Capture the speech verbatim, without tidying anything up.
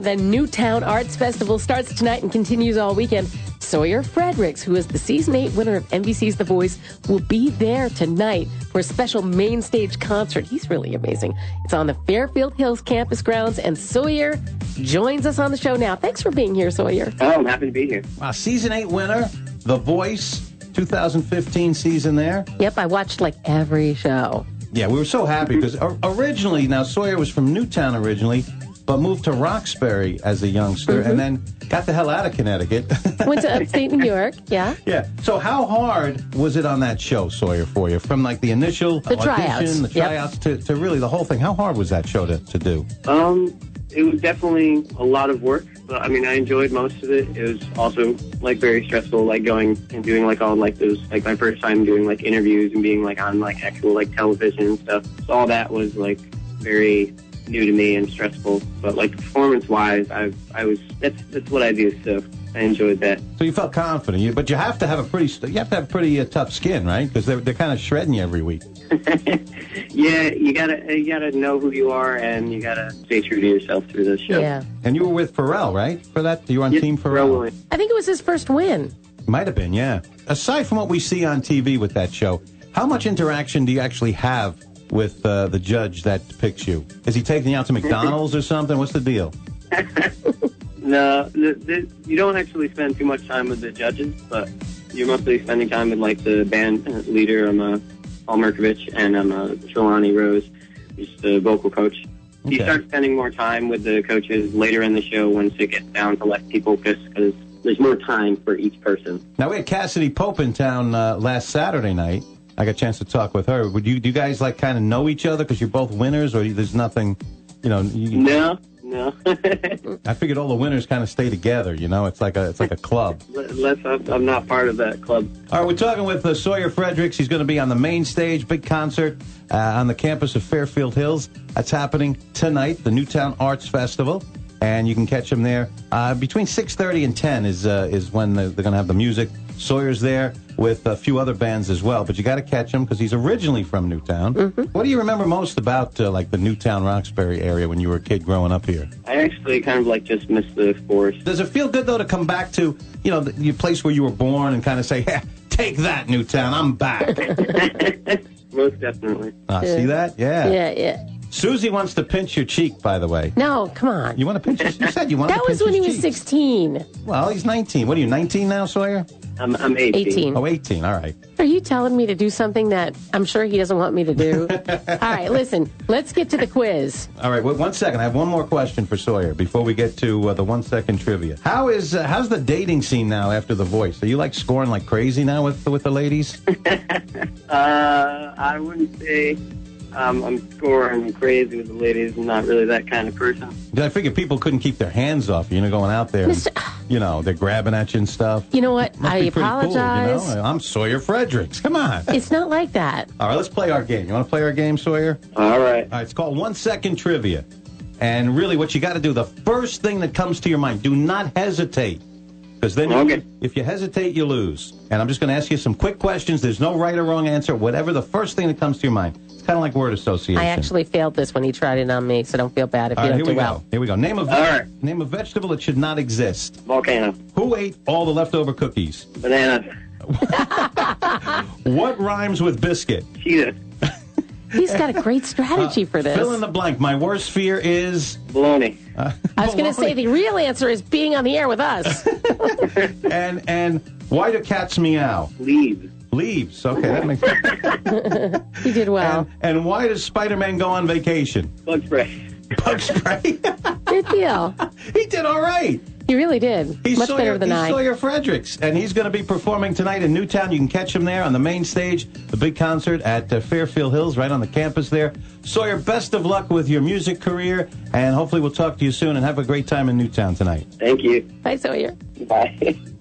The Newtown Arts Festival starts tonight and continues all weekend. Sawyer Fredericks, who is the season eight winner of N B C's The Voice, will be there tonight for a special main stage concert. He's really amazing. It's on the Fairfield Hills campus grounds, and Sawyer joins us on the show now. Thanks for being here, Sawyer. Oh, I'm happy to be here. Wow, season eight winner, The Voice, two thousand fifteen season there. Yep, I watched like every show. Yeah, we were so happy because originally, now Sawyer was from Newtown originally, but moved to Roxbury as a youngster, mm-hmm. and then got the hell out of Connecticut. Went to upstate New York, yeah. Yeah. So how hard was it on that show, Sawyer, for you? From like the initial the audition, tryouts. the tryouts, yep. to, to really the whole thing. How hard was that show to, to do? Um, it was definitely a lot of work. I mean, I enjoyed most of it. It was also like very stressful, like going and doing like all like those, like my first time doing like interviews and being like on like actual like television and stuff. So all that was like very new to me and stressful, but like performance wise I I was that's that's what I do, so I enjoyed that. So you felt confident, you, but you have to have a pretty you have to have pretty uh, tough skin, right? Because they're, they're kind of shredding you every week. Yeah, you gotta you gotta know who you are, and you gotta stay true to yourself through the show. Yeah. And you were with Pharrell, right? For that, you were on yep, Team Pharrell. I think it was his first win. Might have been, yeah. Aside from what we see on T V with that show, how much interaction do you actually have with uh, the judge that picks you? Is he taking you out to McDonald's or something? What's the deal? No, the, the, you don't actually spend too much time with the judges, but you're mostly spending time with, like, the band leader. I'm uh, Paul Merkovich, and I'm uh, Trelani Rose, who's the vocal coach. Okay. You start spending more time with the coaches later in the show once it gets down to less people, just because there's more time for each person. Now, we had Cassidy Pope in town uh, last Saturday night. I got a chance to talk with her. Would you do you guys like kind of know each other because you're both winners, or there's nothing, you know? You, no, no. I figured all the winners kind of stay together. You know, it's like a it's like a club. Let's, I'm not part of that club. All right, we're talking with uh, Sawyer Fredericks. He's going to be on the main stage, big concert uh, on the campus of Fairfield Hills. That's happening tonight, the Newtown Arts Festival, and you can catch him there uh, between six thirty and ten is uh, is when they're going to have the music. Sawyer's there with a few other bands as well, but you got to catch him because he's originally from Newtown. Mm-hmm. What do you remember most about uh, like the Newtown Roxbury area when you were a kid growing up here? I actually kind of like just miss the forest. Does it feel good though to come back to, you know, the, the place where you were born and kind of say, "Hey, take that, Newtown, I'm back." Most definitely. Ah, yeah. See that? Yeah. Yeah, yeah. Susie wants to pinch your cheek, by the way. No, come on. You want to pinch his cheek? You said you want to pinch his cheek. That was when he was sixteen. Well, he's nineteen. What are you, nineteen now, Sawyer? I'm, I'm eighteen. eighteen. Oh, eighteen. All right. Are you telling me to do something that I'm sure he doesn't want me to do? All right, listen. Let's get to the quiz. All right, well, one second. I have one more question for Sawyer before we get to uh, the one-second trivia. How is uh, how's the dating scene now after The Voice? Are you, like, scoring like crazy now with, with the ladies? uh, I wouldn't say... Um, I'm scoring crazy with the ladies. I'm not really that kind of person. I figured people couldn't keep their hands off you, you know, going out there. Mister And, you know, they're grabbing at you and stuff. You know what? I apologize. Cool, you know? I'm Sawyer Fredericks. Come on. It's not like that. All right, let's play our game. You want to play our game, Sawyer? All right. All right, it's called One Second Trivia. And really what you got to do, the first thing that comes to your mind, do not hesitate. Because then okay. you, if you hesitate, you lose. And I'm just going to ask you some quick questions. There's no right or wrong answer. Whatever the first thing that comes to your mind. It's kind of like word association. I actually failed this when he tried it on me, so don't feel bad if all you right, don't do we well. Go. Here we go. Name a, right. name a vegetable that should not exist. Volcano. Who ate all the leftover cookies? Banana. What rhymes with biscuit? Cheetah. He's got a great strategy uh, for this. Fill in the blank. My worst fear is... Baloney. Uh, I was going to say the real answer is being on the air with us. and and why do cats meow? Leaves. Leaves. Okay, that makes sense. You did well. And, and why does Spider-Man go on vacation? Bug spray. Bug spray? Good deal. He did all right. He really did. He's Much Sawyer, better than I. He's Sawyer Fredericks, and he's going to be performing tonight in Newtown. You can catch him there on the main stage, the big concert at uh, Fairfield Hills, right on the campus there. Sawyer, best of luck with your music career, and hopefully we'll talk to you soon, and have a great time in Newtown tonight. Thank you. Bye, Sawyer. Bye.